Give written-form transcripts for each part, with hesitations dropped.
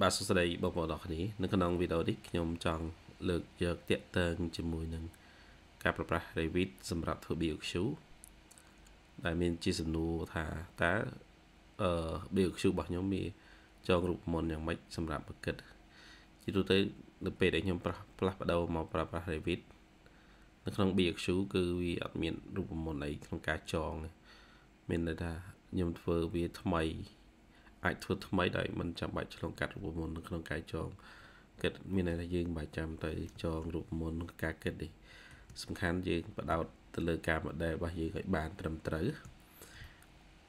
Bà số đây bộ bộ đọc này nó còn video đích nhóm chọn lược dược tiện tơn cho mùi nâng cặp lập Revit xâm rạp thử biểu xú đại mình chỉ sử nụ thả tá biểu xú bảo nhóm mì cho group môn nhàng mạch xâm rạp bất kịch chỉ tôi tới được về đánh nhóm plak bắt đầu mà lập Revit nó còn biểu xú cứ vì ạc miễn group môn này không cá tròn mình là ta nhóm thơ vì thầm mày ai thua thưa mấy đại mình chạm bài cho lòng cắt của môn không cái tròn kết mình này là riêng bài chạm tới cho group môn cá kết đi sẵn khán riêng và đào từ lời cam ở đây bao nhiêu gọi bàn trầm tới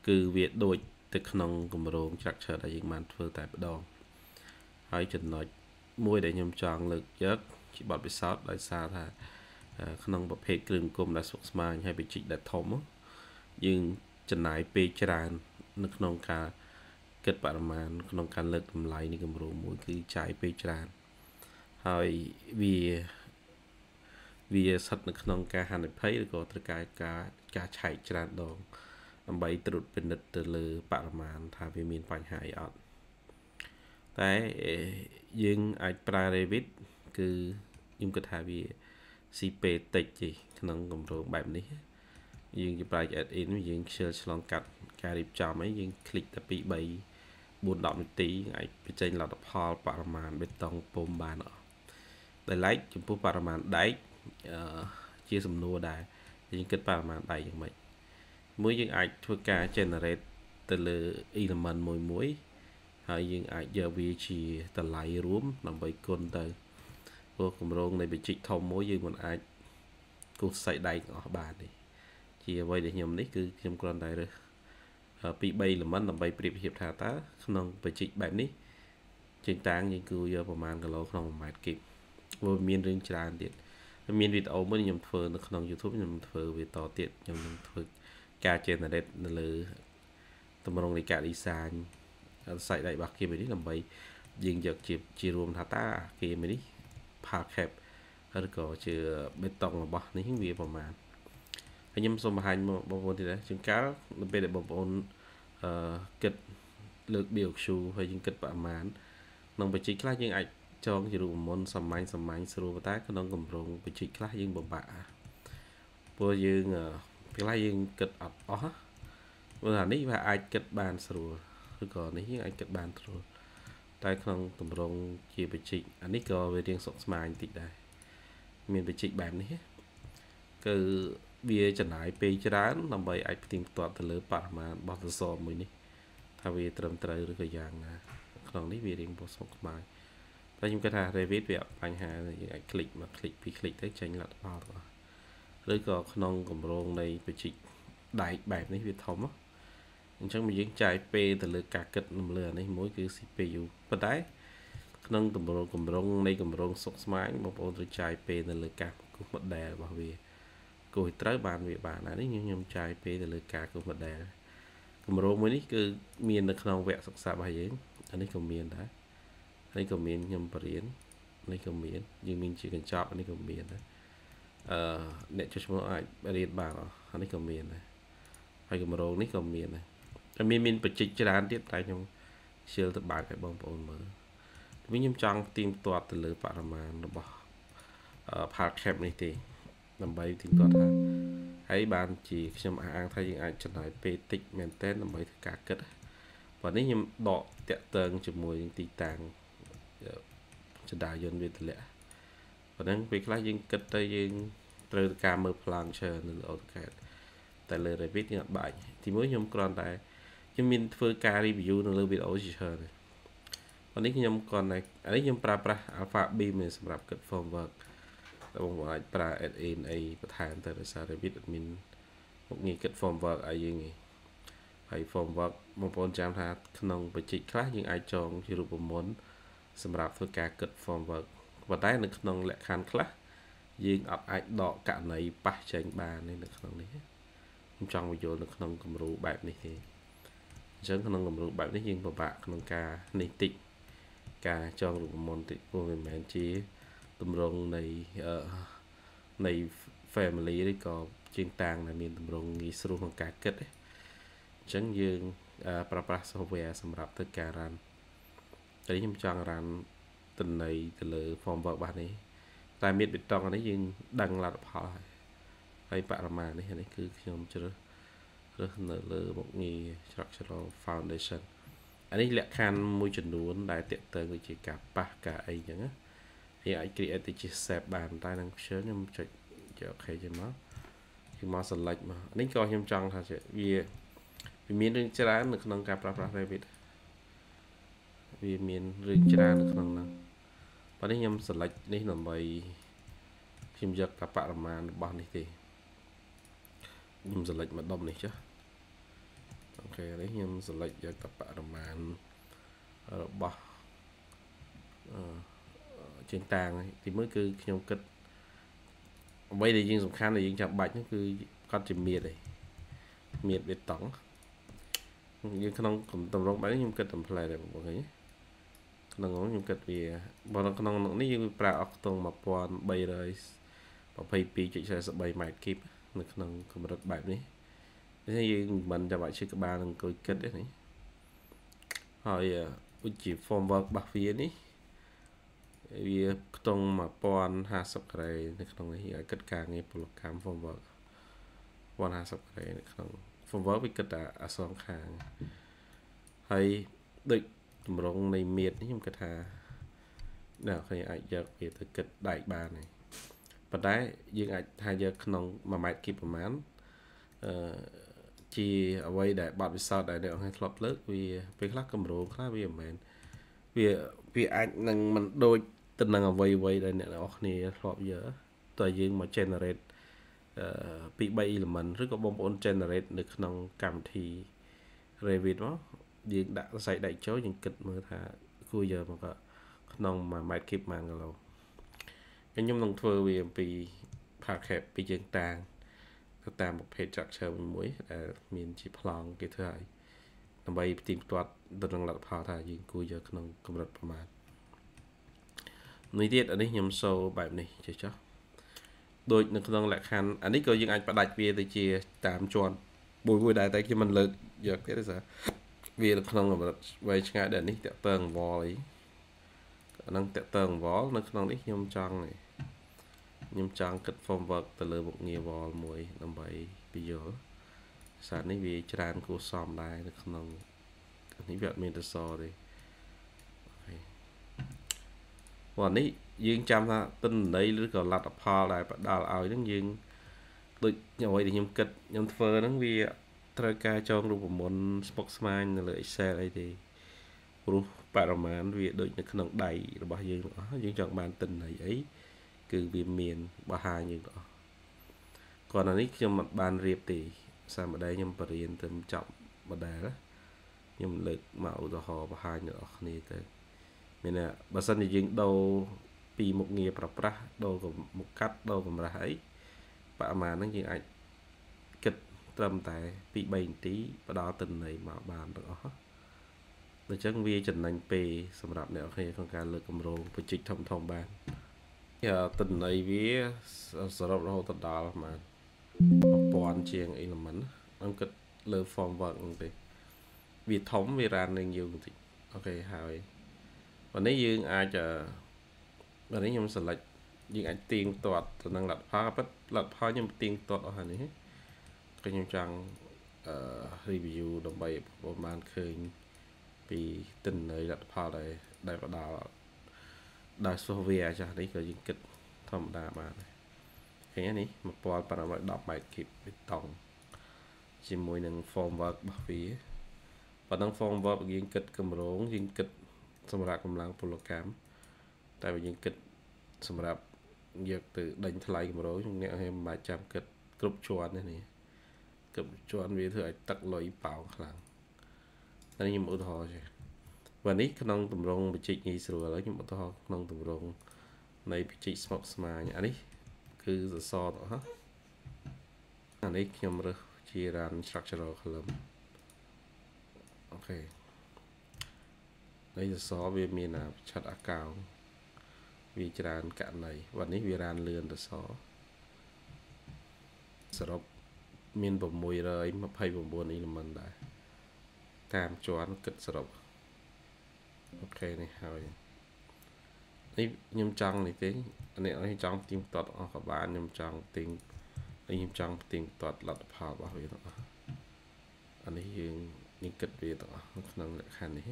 cứ việc đôi từ nông cùng rồng chắc chờ đại diện màn phơi tại bắt đầu hãy chỉnh nói môi để nhầm tròn lực giấc chỉ bảo bị sót đại xa là nông bậc hệ cường cùng là sốt mang hay bị trịch đại thống nhưng chỉnh lại pê tràn nước nông cá kết bạn màn nông cá lực làm lại như cầm rồng môi cứ trái pê tràn hỏi vì sắt nông cá hành thấy có tất cả cá chạy tràn đòn bảy trụt bên đất từ lư bạn màn thà vì miền phẳng hải ọt đấy nhưng ai Revit cứ nhưng cái thà vì cp tịch gì nông cầm rồng bài này dương cái bài chạy in dương chơi lòng cắt cà điệp chào mấy dương click tập bị bay buồn động tí ngày bên trên là tập hall paraman bê tông pom bàn ở đây lấy chúng tôi paraman đấy chia sầm nô đài dương kết paraman đầy như vậy mỗi dương ảnh thua cả generate từ lửa element mỗi mũi hay dương ảnh giờ vì chỉ từ lấy rúm làm bảy con từ vô cùng rong này bị trịch thông mỗi dương một ảnh cột sậy đầy ở bàn này chia vay để nhầm đấy cứ nhầm con đại rồi bị bay là mất làm bay bị hiệp thả tá không phải trịch bạn đấy trên tang nhưng cứ giờ vào màn cái lỗ không mệt kịp vô miên riêng tràn tiệt miên việt ấu mới nhầm phơi nó không YouTube nhầm phơi về tỏ tiệt nhầm phơi ca trên là đẹp là tầm đồng này cả đi xa sải đại bạc kia mới đi làm bay riêng giật chỉ rùm thả tá kia mới đi phá hẹp ở cỏ chưa bê tông là bọt này vì vào màn anh em xong hành một bộ thì đấy chứng cá bên để bộ ôn kịch lược biểu xu hay những kịch bạ mán nông bạch chỉ class những ảnh cho chỉ đủ môn sầm mạnh sưu tác cái nông cầm rồng bạch chỉ class những bộ bạ vừa dương class những kịch ập ó vừa là đấy và ai kịch bàn sưu rồi còn đấy những ảnh kịch bàn rồi tại không cầm rồng chỉ bạch chỉ anh ấy có về riêng sọt mạnh tịt đây mình bạch chỉ bàn đấy cứ bia chẩn lại pê chán làm bài ảnh tìm toàn từ lứa bạn mà bao giờ so mới đi thay vì trầm trời rồi cái dạng còn đấy vì đến bổ sung bài ta những cái thà Revit việc anh hà này click mà click thấy tránh lật vào rồi lưới cò non cầm rong này phải chỉ đại bản đấy Việt thống á trong mình những trái pê từ lứa cả cật nằm lừa này mỗi cái CPU và đấy non cầm rong này cầm rong sốt máy một bộ từ trái pê từ lứa cả cũng mất đè bảo vệ cùi tới bàn về bạn này nhưng nhom chai p từ lời cả của vật đề cầm rôm mới cứ miền được không vẽ sắc sảo bài yến anh ấy cầm miền đấy anh cầm miền nhom bariến anh cầm miền nhưng mình chỉ cần chọn anh cầm miền đấy để cho chúng nó bariến bàn anh cầm miền này hay cầm rôm này cầm miền này anh miền bật chích cho đàn tiếp tại nhom siêu tập bạn cái bông bồn mới mình nhom chọn tìm toàn từ lời bạn mà nó bỏ phạt kẹp này thì làm bài tính toán ha, hãy bàn chỉ xem anh thay những anh chọn lại p tích maintain làm bài cả kết và nếu như đọ tiện tường chụp mùi những tì tàng chọn đại dân về lẽ và đến việc lái những kết đây những từ ca mờ plan chờ nên ở cái tại lời để biết nhận bài thì mới nhom còn tại nhưng mình phơi ca review nên lời biết ở gì chờ này và nếu nhom còn này ấy nhom pra alpha b mình sẽ làm kết form work bông vải pra in a bật hàng từ sao để biết mình một nghi kết form work ai gì nhỉ hãy form work một con chạm hạt nông bạch chỉ khác những ai chọn chỉ được muốn xem rạp thôi cả kết form work và tái được nông lại khán khác riêng ở ảnh đỏ cả này ba tranh ba nên được nông đấy không chọn một chỗ được nông cầm rú bạn này thì chẳng nông cầm rú bạn đấy nhưng mà bạn nông ca này tịnh ca cho được môn tịnh của mình chỉ tầm rồng này này family đấy có trên tàng là miền tầm rồng nghi sưu bằng cá kết đấy chẳng dừng software sầm rạp tất cả ran Cái đấy chọn rằng tình này từ lỡ phòng vợ bạn ấy tại miệt biệt tròn đấy nhưng đằng là họ hay bạn mà đấy này cứ nhóm chơi rất là một nghề structural foundation anh ấy lẽ khăn môi trường luôn đại tiện tới người chỉ cả ba cả ấy nhá thì anh kia thì chia sẻ bàn tay đang sớm nhưng chạy chạy khay cho nó thì mà sờ lệch mà anh coi nhóm tròn là sẽ vì miền đường chơi đá được năng cặp ra đây biết vì miền đường chơi đá được năng và đấy nhóm sờ lệch đấy là bài phim giật cặp bạn mà bạn này thì nhầm sờ lệch mà đông này chứ ok đấy nhầm sờ lệch giật cặp bạn mà bỏ trên tàng này, thì mới cứ nhầm kịch bây giờ riêng sủng khăn này riêng chạm bạch nó cứ con chỉ miệt này miệt biệt tổng nhưng không còn tầm rộng bãi nhưng cần tầm lại để mọi người đang ngóng nhưng cần vì bọn con nó như pra octon mà còn bay rồi và pay pi chạy xe sẽ bay mày kịp nó không còn rất bài đấy thế nhưng mình cho bạn chơi các ba đang coi kết đấy hỏi chỉ form work bạc phía đấy vì octon mà còn hạ sập cái nó không hiểu kết cả nghe program form work còn hạ sập cái không phong vỡ bị cất à xong hàng hay định rong này miệt nhưng cất hà nào khi ai giờ về từ cất đại bà này và đấy nhưng ai hai giờ không mà máy kịp mán chỉ ở đây để bạn bị sao đại đều hay lọt lớp vì cái khác cầm rô khác vì mình vì anh năng mình đôi tình năng ở vây vây đây này nó này lọt dở tại dương mà generate bị bay là mình rất có bom ôn generate được nông cảm thì Revit đó nhưng đã xảy đại chó những kịch mới thả cuối giờ mà có nông mà máy kịp màn lâu cái nhóm nông thơ vì phạt hẹp bị dân tàn các ta một hệ trạc sơ mũi miền chỉ phong cái thứ hai nằm bay tìm toát được năng lạc phá thả nhưng cuối giờ nông công rật bà màn nói tiết ở đây nhóm sâu bài này chơi chắc đôi nó không lại khăn anh ấy coi những anh phải đặt về để chia tạm tròn bồi bồi đại tay khi mình lượt giờ cái đấy sao vì nó không là vậy ngay để nít tẹt tường vò ấy năng tẹt tường vò nó không đấy nhôm trăng này nhôm trăng cất phong vật từ lừa một nghề vò muối làm vậy bây giờ sản này vì tràn cô xòm lại nó không những việc mình đã so đi còn đấy dương chăm ha tin đấy lứa còn lật pha lại bắt đầu ao những dương tụi nhau ấy thì nhom kịch nhom phơ những vì thời ca trong lúc mình sportsman là lợi xe đây thì lúc paraman vì đôi những khung đầy là bao nhiêu nữa dương chọn bàn tình này ấy cứ vì miền ba hai như đó còn là nick trong mặt bàn riệp thì sao mà đây nhom tiền tâm trọng mà đá nhom lực mạo do họ ba hai nữa này tới mình là bà sân thì dừng đầu vì một nghề bạc ra đầu của một cách đầu của ra ấy bạn mà nó như ảnh kịch tâm tại bị bệnh tí và đó tình này mà bàn đó rồi chắc vì trần anh pê xong đạp nẻo khi con cá lực cầm rô và trịch thông thông bàn tình này với sở động hô thật đó mà toàn chiêng ấy là mắn ông kịch lơ phòng vận thì vì thống vì ra nên nhiều thì ok hỏi và nếu dương ai chờ và nếu nhom sờ lệch dương ai tiền toạt thì năng lật phá nhom tiền toạt ở này cái nhom trang review đồng bài của man khơi vì tình này lật phá này đại và đại Soviet cho đấy cái dương kịch thầm đà mà thế này một toạt và nó đọc bài kịp bị tòng chỉ mỗi năng form và bạc phí và năng form và dương kịch cầm rốn dương kịch xong ra cầm lăng program tại vì những kịch xong ra việc từ đánh thay một đối trong nẹo em mà chạm kịch cướp chuột này cướp chuột vì thời tắc lối bảo lăng nên những bộ thò chứ và nít khả năng tầm rong bị chị nghi sửa lấy những bộ thò khả năng tầm rong này bị chị smoke mà nhá đi cứ giờ so đó anh ấy nhầm rồi chia làm structural column ok đây là so về miền nào chặt ác cao vì tràn cạn này và nấy vì ran lươn là so sờ đọc miền vùng mùi rồi mà hay vùng buồn đi là mình đã tam cho ăn kịch sờ đọc ok này rồi này nhôm tròn này tiếng này ở trong tiếng tọt ở các bạn nhôm tròn tiếng tọt lật phào bảo vệ đó anh ấy những kịch về đó năng lượng khăn này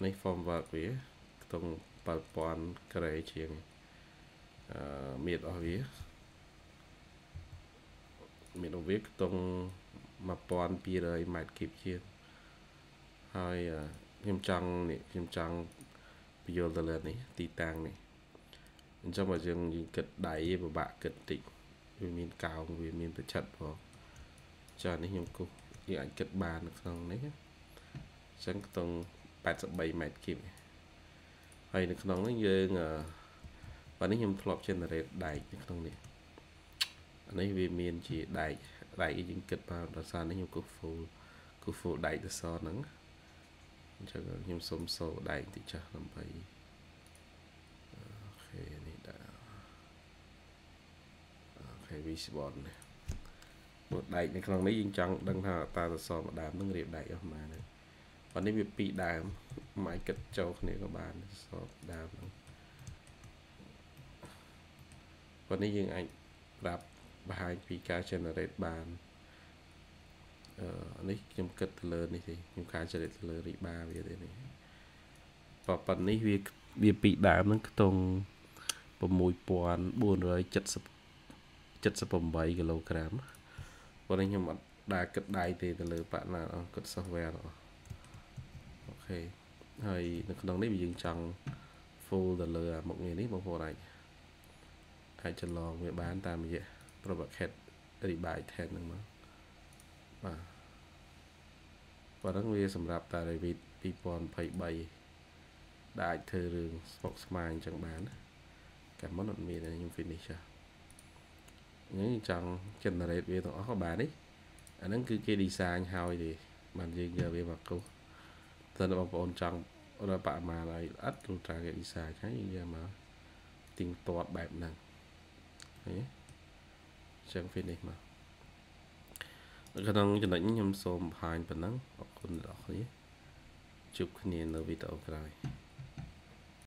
này form và vía trong bờ pon cây chiêng miệt ở vía miệt ở vía trong mà pon pi rồi mạt kịp chiên hai nhôm tròn này nhôm tròn video lần này tì tang này trong mà dương những kịch đáy và bạ kịch tịnh vì miền cao vì miền từ chặt vào cho nên nhung cục những ảnh kịch bàn được xong đấy chẳng tông 87 mét kịp hay được xong nó như và nếu nhung flop trên là đại không này đấy vì miền chỉ đại những kịch vào đó sao nếu nhung cục phụ đại từ so nắng chẳng nhung sôm sâu đại thì chắc làm vậy vì bọn này một đại này còn lấy chẳng đang thà ta là so một đám đang đẹp đại mà này còn đấy việc bị đám mãi cật châu này các bạn so đám còn đấy riêng anh rap bài pika generate bàn đấy nhung cật lớn này thì nhung khá generate lớn đi ba về đây này và phần đấy việc bị đám nó tông một mùi bòn buồn rồi chật sập 78 kg วันนี้ยังมาได้กดได้เตะเลยปะน่ะกดซอฟต์แวร์โอเคเฮ้ยนักน้องได้ไปยิงจังฟูลแต่เลยหมดเงินนี้หมดหัวอะไรใครจะลองเว็บบ้านตามเยอะประวัติแคดอธิบายแทนหนึ่งมั้งวันนั้นเวสำหรับตาเลยปีปอนไผ่ใบได้เธอเรื่องสปอคสมายจังบ้านกับมันหมดเงินยังฟินิชnhững chọn generate về tụi các bạn ấy anh ấy cứ cái design hoi thì bạn riêng giờ về mặt cô tên là bọn chọn rồi bạn mà lại ắt luôn trả cái design cái gì mà tiền to bẹp nặng đấy chẳng phải này mà cái năng cho những nhóm xôm hai phần nắng học con đó đấy chụp cái nền ở video cái này